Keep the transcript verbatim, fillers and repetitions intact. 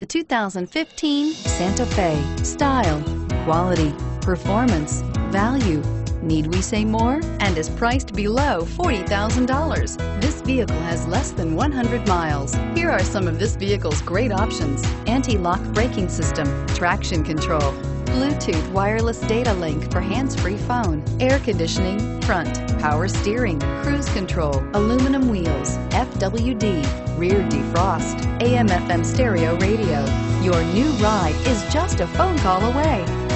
The two thousand fifteen Santa Fe. Style, quality, performance, value. Need we say more? And is priced below forty thousand dollars. This vehicle has less than one hundred miles. Here are some of this vehicle's great options: anti-lock braking system, traction control, Bluetooth wireless data link for hands-free phone, air conditioning, front, power steering, cruise control, aluminum wheels, F W D, rear defrost, A M F M stereo radio. Your new ride is just a phone call away.